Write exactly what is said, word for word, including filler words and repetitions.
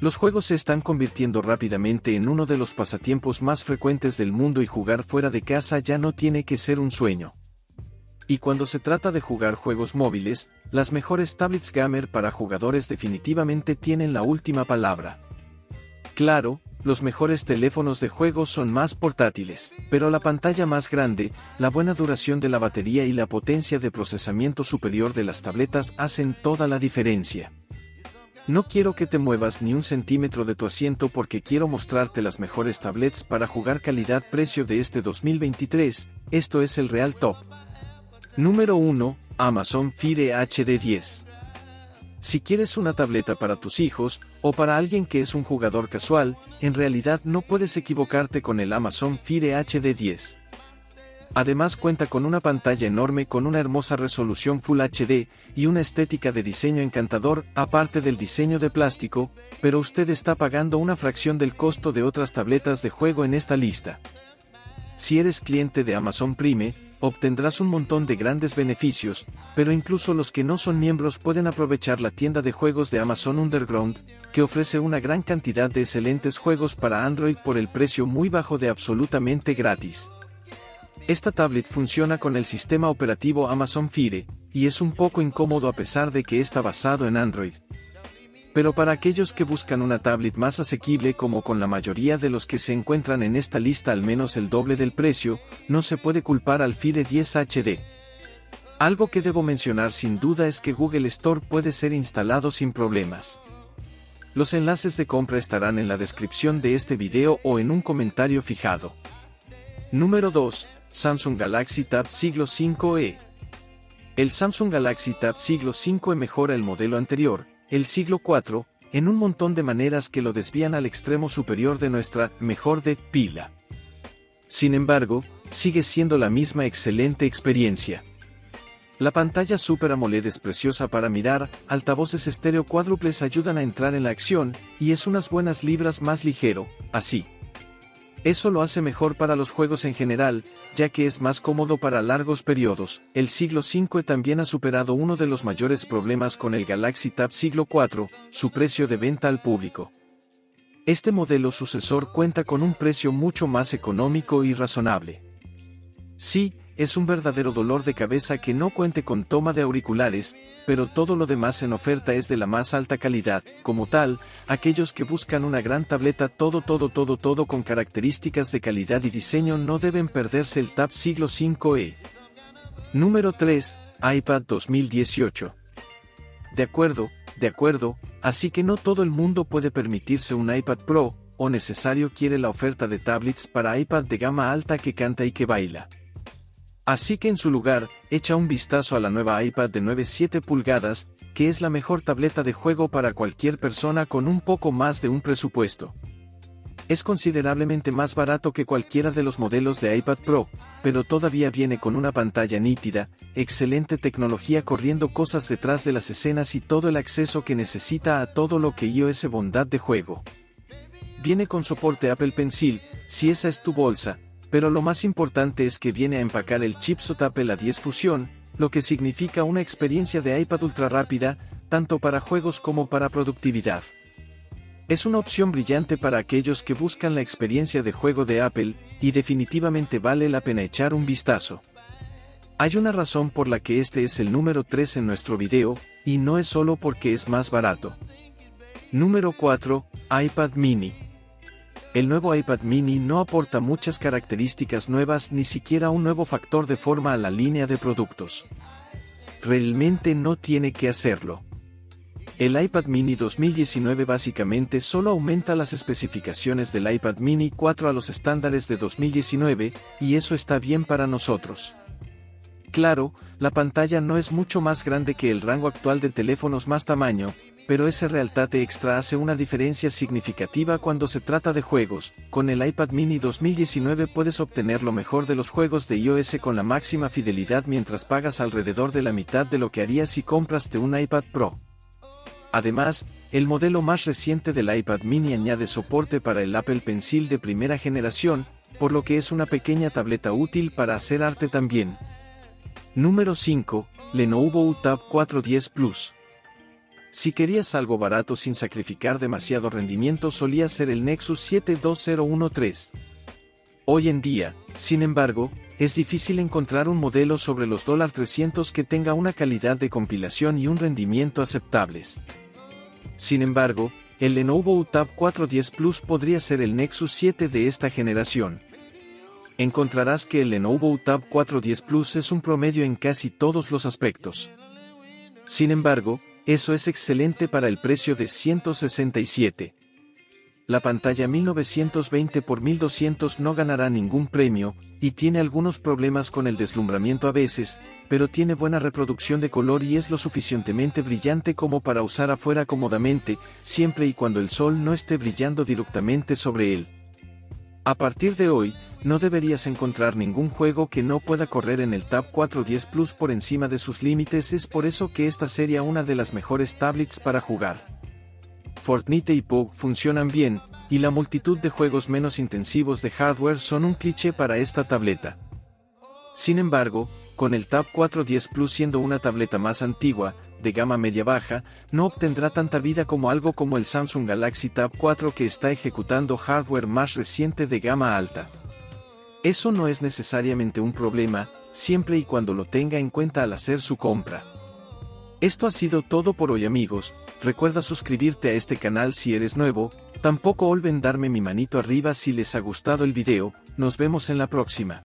Los juegos se están convirtiendo rápidamente en uno de los pasatiempos más frecuentes del mundo y jugar fuera de casa ya no tiene que ser un sueño. Y cuando se trata de jugar juegos móviles, las mejores tablets gamer para jugadores definitivamente tienen la última palabra. Claro, los mejores teléfonos de juegos son más portátiles, pero la pantalla más grande, la buena duración de la batería y la potencia de procesamiento superior de las tabletas hacen toda la diferencia. No quiero que te muevas ni un centímetro de tu asiento porque quiero mostrarte las mejores tablets para jugar calidad-precio de este dos mil veintitrés, esto es el real top. Número uno. Amazon Fire H D diez. Si quieres una tableta para tus hijos, o para alguien que es un jugador casual, en realidad no puedes equivocarte con el Amazon Fire H D diez. Además cuenta con una pantalla enorme con una hermosa resolución Full H D, y una estética de diseño encantador, aparte del diseño de plástico, pero usted está pagando una fracción del costo de otras tabletas de juego en esta lista. Si eres cliente de Amazon Prime, obtendrás un montón de grandes beneficios, pero incluso los que no son miembros pueden aprovechar la tienda de juegos de Amazon Underground, que ofrece una gran cantidad de excelentes juegos para Android por el precio muy bajo de absolutamente gratis. Esta tablet funciona con el sistema operativo Amazon Fire, y es un poco incómodo a pesar de que está basado en Android. Pero para aquellos que buscan una tablet más asequible, como con la mayoría de los que se encuentran en esta lista al menos el doble del precio, no se puede culpar al Fire diez H D. Algo que debo mencionar sin duda es que Google Store puede ser instalado sin problemas. Los enlaces de compra estarán en la descripción de este video o en un comentario fijado. Número dos. Samsung Galaxy Tab siglo cinco e. El Samsung Galaxy Tab siglo cinco e mejora el modelo anterior, el siglo cuatro, en un montón de maneras que lo desvían al extremo superior de nuestra mejor de pila. Sin embargo, sigue siendo la misma excelente experiencia. La pantalla Super AMOLED es preciosa para mirar, altavoces estéreo cuádruples ayudan a entrar en la acción, y es unas buenas libras más ligero, así. Eso lo hace mejor para los juegos en general, ya que es más cómodo para largos periodos. El siglo cinco e también ha superado uno de los mayores problemas con el Galaxy Tab siglo cuatro, su precio de venta al público. Este modelo sucesor cuenta con un precio mucho más económico y razonable. Sí, es un verdadero dolor de cabeza que no cuente con toma de auriculares, pero todo lo demás en oferta es de la más alta calidad. Como tal, aquellos que buscan una gran tableta todo todo todo todo con características de calidad y diseño no deben perderse el Tab siglo cinco e. Número tres. iPad dos mil dieciocho. De acuerdo, de acuerdo, así que no todo el mundo puede permitirse un iPad Pro, o necesario quiere la oferta de tablets para iPad de gama alta que canta y que baila. Así que en su lugar, echa un vistazo a la nueva iPad de nueve coma siete pulgadas, que es la mejor tableta de juego para cualquier persona con un poco más de un presupuesto. Es considerablemente más barato que cualquiera de los modelos de iPad Pro, pero todavía viene con una pantalla nítida, excelente tecnología corriendo cosas detrás de las escenas y todo el acceso que necesita a todo lo que iOS bondad de juego. Viene con soporte Apple Pencil, si esa es tu bolsa, pero lo más importante es que viene a empacar el chipset Apple A diez Fusion, lo que significa una experiencia de iPad ultra rápida, tanto para juegos como para productividad. Es una opción brillante para aquellos que buscan la experiencia de juego de Apple, y definitivamente vale la pena echar un vistazo. Hay una razón por la que este es el número tres en nuestro video, y no es solo porque es más barato. Número cuatro. iPad Mini. El nuevo iPad Mini no aporta muchas características nuevas ni siquiera un nuevo factor de forma a la línea de productos. Realmente no tiene que hacerlo. El iPad Mini dos mil diecinueve básicamente solo aumenta las especificaciones del iPad Mini cuatro a los estándares de dos mil diecinueve, y eso está bien para nosotros. Claro, la pantalla no es mucho más grande que el rango actual de teléfonos más tamaño, pero ese realtate extra hace una diferencia significativa cuando se trata de juegos. Con el iPad Mini dos mil diecinueve puedes obtener lo mejor de los juegos de iOS con la máxima fidelidad mientras pagas alrededor de la mitad de lo que harías si compraste un iPad Pro. Además, el modelo más reciente del iPad Mini añade soporte para el Apple Pencil de primera generación, por lo que es una pequeña tableta útil para hacer arte también. Número cinco. Lenovo Tab cuatro diez Plus. Si querías algo barato sin sacrificar demasiado rendimiento, solía ser el Nexus siete dos mil trece. Hoy en día, sin embargo, es difícil encontrar un modelo sobre los dólares trescientos que tenga una calidad de compilación y un rendimiento aceptables. Sin embargo, el Lenovo Tab cuatro diez Plus podría ser el Nexus siete de esta generación. Encontrarás que el Lenovo Tab cuatro diez Plus es un promedio en casi todos los aspectos. Sin embargo, eso es excelente para el precio de ciento sesenta y siete. La pantalla mil novecientos veinte por mil doscientos no ganará ningún premio, y tiene algunos problemas con el deslumbramiento a veces, pero tiene buena reproducción de color y es lo suficientemente brillante como para usar afuera cómodamente, siempre y cuando el sol no esté brillando directamente sobre él. A partir de hoy, no deberías encontrar ningún juego que no pueda correr en el Tab cuatro diez Plus por encima de sus límites. Es por eso que esta sería una de las mejores tablets para jugar. Fortnite y P U B G funcionan bien, y la multitud de juegos menos intensivos de hardware son un cliché para esta tableta. Sin embargo, con el Tab cuatro diez Plus siendo una tableta más antigua, de gama media-baja, no obtendrá tanta vida como algo como el Samsung Galaxy Tab cuatro que está ejecutando hardware más reciente de gama alta. Eso no es necesariamente un problema, siempre y cuando lo tenga en cuenta al hacer su compra. Esto ha sido todo por hoy, amigos. Recuerda suscribirte a este canal si eres nuevo, tampoco olviden darme mi manito arriba si les ha gustado el video. Nos vemos en la próxima.